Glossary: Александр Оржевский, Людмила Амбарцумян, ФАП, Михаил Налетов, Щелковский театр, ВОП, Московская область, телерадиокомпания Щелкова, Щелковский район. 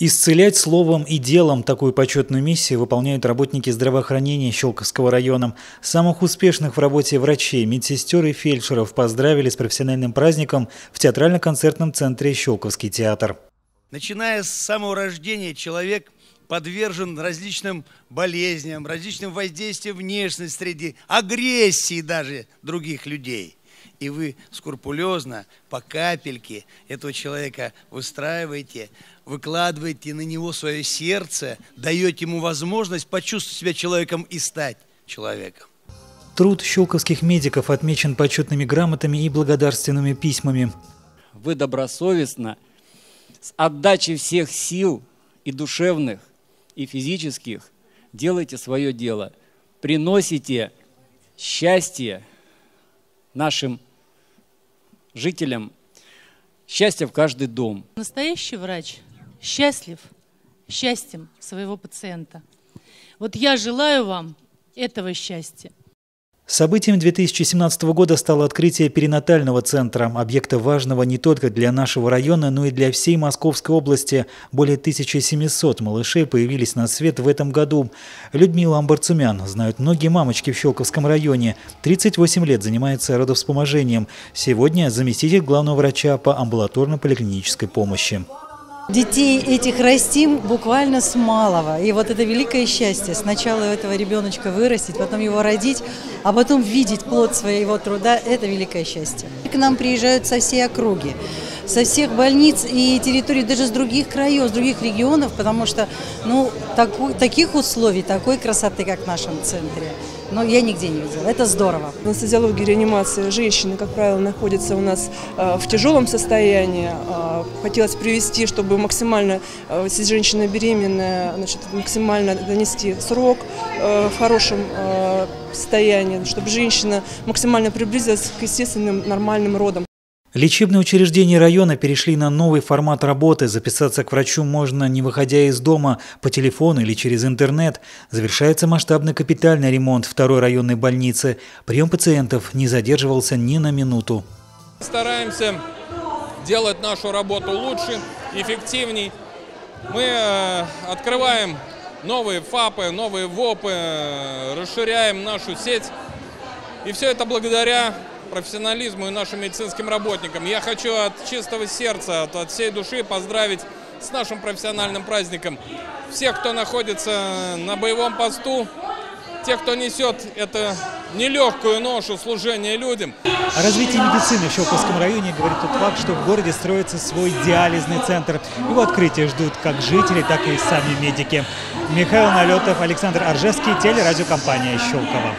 Исцелять словом и делом такую почетную миссию выполняют работники здравоохранения Щелковского района. Самых успешных в работе врачей, медсестер и фельдшеров поздравили с профессиональным праздником в театрально-концертном центре «Щелковский театр». Начиная с самого рождения человек подвержен различным болезням, различным воздействиям внешней среды, агрессии даже других людей. И вы скрупулезно, по капельке этого человека выстраиваете, выкладываете на него свое сердце, даете ему возможность почувствовать себя человеком и стать человеком. Труд щелковских медиков отмечен почетными грамотами и благодарственными письмами. Вы добросовестно, с отдачей всех сил и душевных, и физических, делаете свое дело, приносите счастье нашим жителям, счастье в каждый дом. Настоящий врач счастлив счастьем своего пациента. Вот я желаю вам этого счастья. Событием 2017 года стало открытие перинатального центра, объекта важного не только для нашего района, но и для всей Московской области. Более 1700 малышей появились на свет в этом году. Людмила Амбарцумян знают многие мамочки в Щелковском районе. 38 лет занимается родовспоможением. Сегодня заместитель главного врача по амбулаторно-поликлинической помощи. Детей этих растим буквально с малого. И вот это великое счастье. Сначала этого ребеночка вырастить, потом его родить, а потом видеть плод своего труда – это великое счастье. К нам приезжают со всей округи, со всех больниц и территорий, даже с других краев, с других регионов, потому что таких условий, такой красоты, как в нашем центре, я нигде не видела. Это здорово. В анестезиологии, реанимации женщины, как правило, находятся у нас в тяжелом состоянии. Хотелось привести, чтобы максимально, если женщина беременная, максимально донести срок в хорошем состоянии, чтобы женщина максимально приблизилась к естественным нормальным родам. Лечебные учреждения района перешли на новый формат работы. Записаться к врачу можно, не выходя из дома, по телефону или через интернет. Завершается масштабный капитальный ремонт второй районной больницы. Прием пациентов не задерживался ни на минуту. Стараемся делать нашу работу лучше, эффективней. Мы открываем новые ФАПы, новые ВОПы, расширяем нашу сеть. И все это благодаря профессионализму и нашим медицинским работникам. Я хочу от чистого сердца, от всей души поздравить с нашим профессиональным праздником всех, кто находится на боевом посту, тех, кто несет это нелегкую ношу служения людям. О развитии медицины в Щелковском районе говорит тот факт, что в городе строится свой диализный центр. Его открытие ждут как жители, так и сами медики. Михаил Налетов, Александр Оржевский, телерадиокомпания «Щелкова».